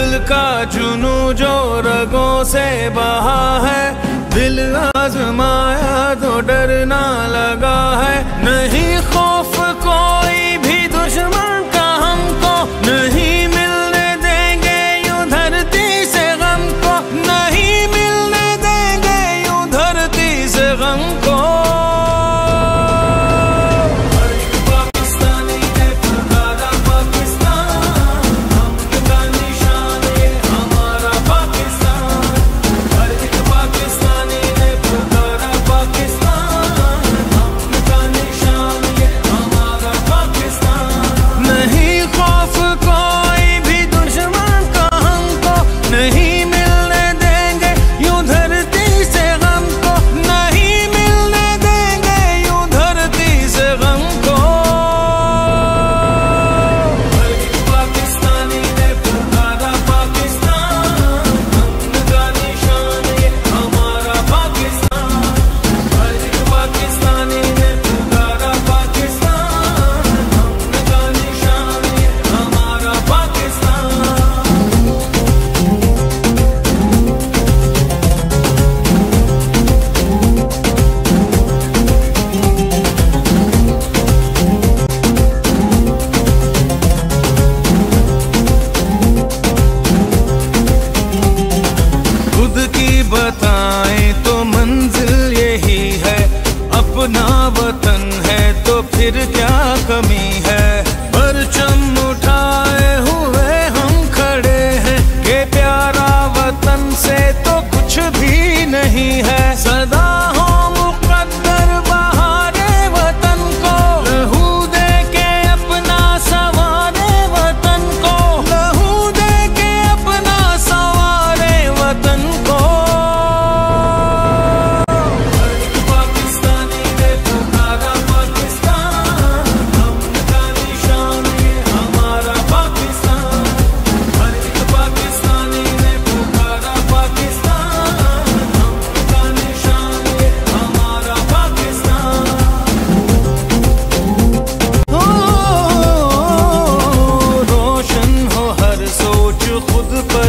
दिल का जुनू जो रगों से बहा है, दिल आजमाया तो डरना लगा है। नहीं खौफ कोई भी दुश्मन का हमको, नहीं मिलने देंगे यूं धरती से गम को, नहीं मिलने देंगे यूं धरती से गम को। खुद